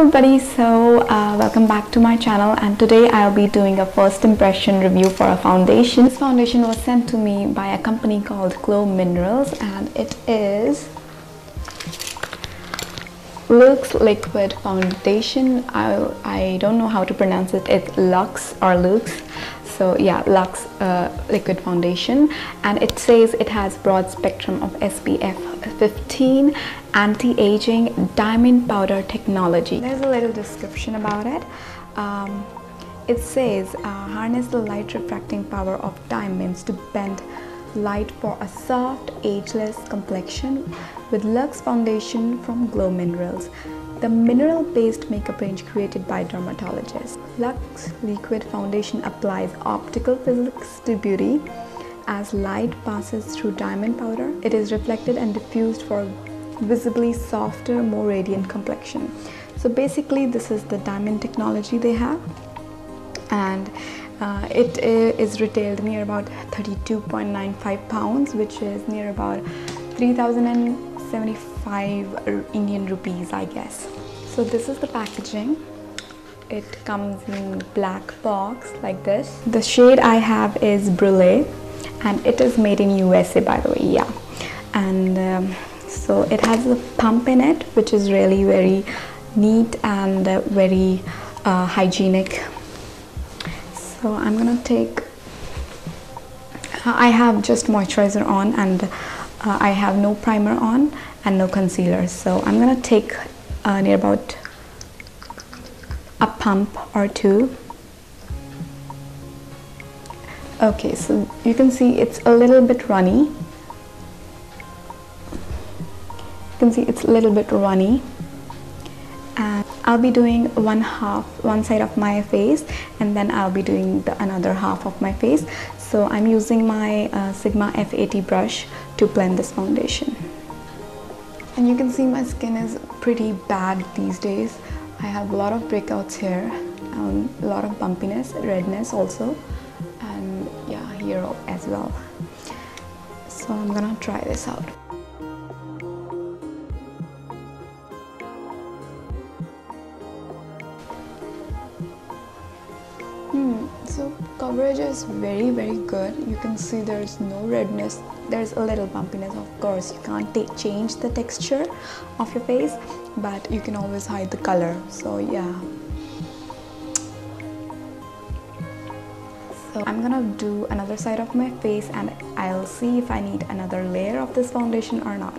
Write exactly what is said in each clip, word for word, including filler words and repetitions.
Hello everybody, so uh, welcome back to my channel, and today I'll be doing a first impression review for a foundation. This foundation was sent to me by a company called Glo Minerals, and it is Luxe Liquid Foundation. I, I don't know how to pronounce it, it's Luxe or Luxe. So yeah, Luxe uh, Liquid Foundation, and it says it has broad spectrum of S P F fifteen, anti-aging, diamond powder technology. There's a little description about it. Um, it says, uh, harness the light refracting power of diamonds to bend light for a soft, ageless complexion with Luxe Foundation from Glo Minerals. The mineral-based makeup range created by dermatologists. Luxe Liquid Foundation applies optical physics to beauty. As light passes through diamond powder, it is reflected and diffused for a visibly softer, more radiant complexion. So basically, this is the diamond technology they have, and uh, it is retailed near about thirty-two point nine five pounds, which is near about three thousand seventy-five Indian rupees, I guess. So this is the packaging. It comes in black box like this. The shade I have is Brûlée, and it is made in U S A, by the way. Yeah, and um, so it has a pump in it, which is really very neat and uh, very uh, hygienic. So I'm gonna take, I have just moisturizer on, and Uh, I have no primer on and no concealer, so I'm gonna take uh, near about a pump or two. Okay, so you can see it's a little bit runny. You can see it's a little bit runny, and I'll be doing one half, one side of my face, and then I'll be doing the another half of my face. So I'm using my uh, Sigma F eighty brush to blend this foundation. And you can see my skin is pretty bad these days. I have a lot of breakouts here, um, a lot of bumpiness, redness also, and yeah, here as well. So I'm gonna try this out. Hmm, so coverage is very very good. You can see there's no redness, there's a little bumpiness, of course. You can't take, change the texture of your face, but you can always hide the color. So yeah, so I'm gonna do another side of my face, and I'll see if I need another layer of this foundation or not.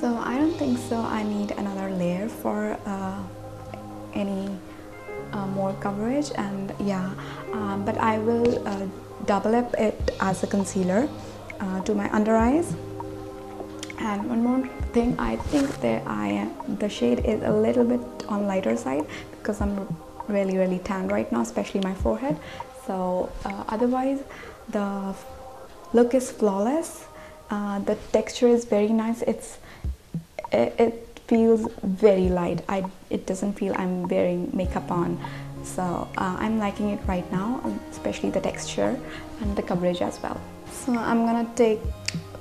So I don't think so I need another layer for uh, any uh, more coverage, and yeah, um, but I will uh, double up it as a concealer uh, to my under eyes. And one more thing, I think that I the shade is a little bit on lighter side because I'm really really tan right now, especially my forehead. So uh, otherwise the look is flawless. Uh, the texture is very nice. It's it, it feels very light. I it doesn't feel I'm wearing makeup on. So uh, I'm liking it right now, especially the texture and the coverage as well. So I'm gonna take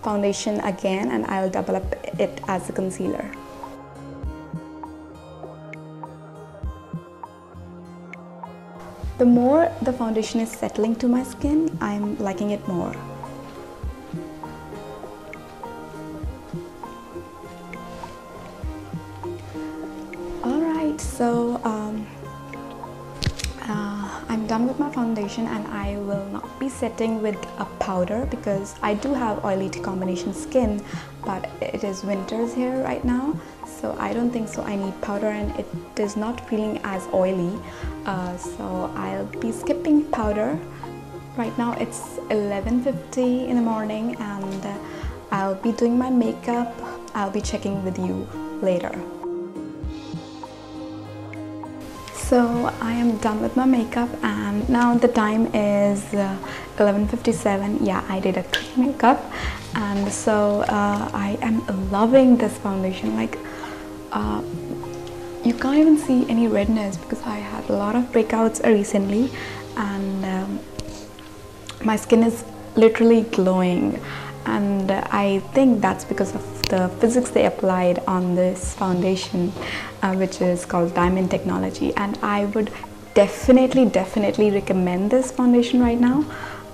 foundation again, and I'll double up it as a concealer. The more the foundation is settling to my skin, I'm liking it more. So um, uh, I'm done with my foundation, and I will not be setting with a powder because I do have oily to combination skin, but it is winters here right now, so I don't think so I need powder, and it is not feeling as oily, uh, so I'll be skipping powder. Right now it's eleven fifty in the morning, and uh, I'll be doing my makeup. I'll be checking with you later. So I am done with my makeup, and now the time is eleven fifty-seven. Yeah, I did a quick makeup, and so uh, I am loving this foundation. Like uh, you can't even see any redness because I had a lot of breakouts recently, and um, my skin is literally glowing, and I think that's because of the physics they applied on this foundation, uh, which is called diamond technology. And I would definitely definitely recommend this foundation right now,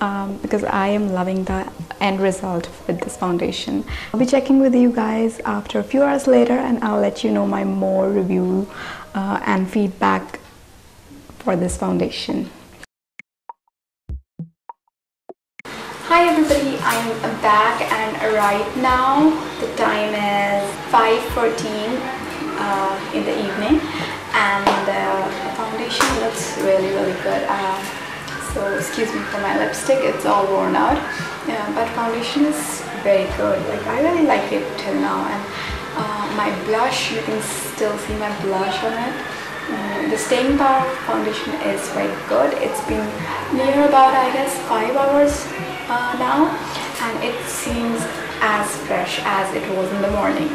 um, because I am loving the end result with this foundation. I'll be checking with you guys after a few hours later, and I'll let you know my more review uh, and feedback for this foundation. Hi everybody, I'm back, and right now the time is five fourteen uh, in the evening, and uh, the foundation looks really really good. Uh, so excuse me for my lipstick, it's all worn out, yeah, but foundation is very good. Like, I really like it till now. And uh, my blush, you can still see my blush on it. Mm, the staying power foundation is quite good. It's been near about, I guess, five hours uh, now, and it seems as fresh as it was in the morning.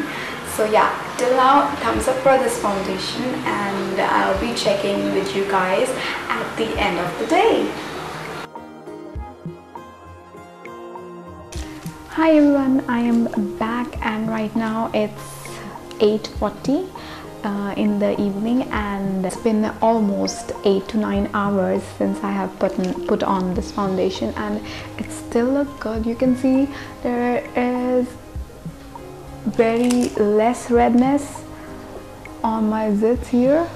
So yeah, till now, thumbs up for this foundation, and I'll be checking with you guys at the end of the day. Hi everyone, I am back, and right now it's eight forty. Uh, in the evening, and it's been almost eight to nine hours since I have put in, put on this foundation, and it still looks good. You can see there is very less redness on my zits here.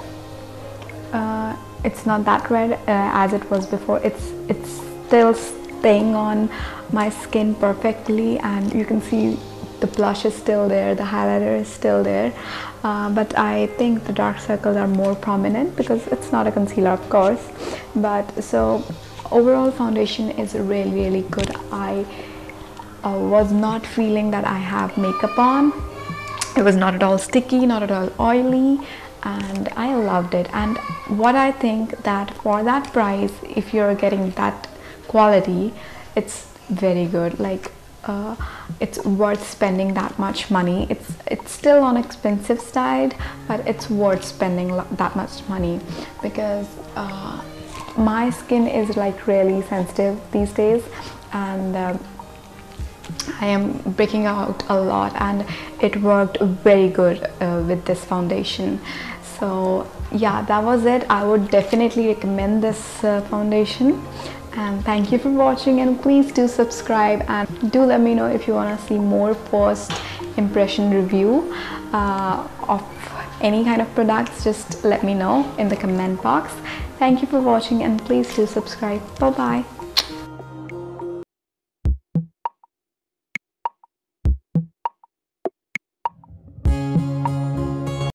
Uh, it's not that red uh, as it was before. It's it's still staying on my skin perfectly, and you can see the blush is still there, the highlighter is still there, uh, but I think the dark circles are more prominent because it's not a concealer, of course. But so overall foundation is really really good. I uh, was not feeling that I have makeup on. It was not at all sticky, not at all oily, and I loved it. And what I think that for that price, if you're getting that quality, it's very good. Like, Uh, it's worth spending that much money. It's it's still on expensive side, but it's worth spending that much money, because uh, my skin is like really sensitive these days, and uh, I am breaking out a lot, and it worked very good uh, with this foundation. So yeah, that was it. I would definitely recommend this uh, foundation. And thank you for watching, and please do subscribe, and do let me know if you want to see more first impression review uh, of any kind of products. Just let me know in the comment box. Thank you for watching, and please do subscribe. Bye bye.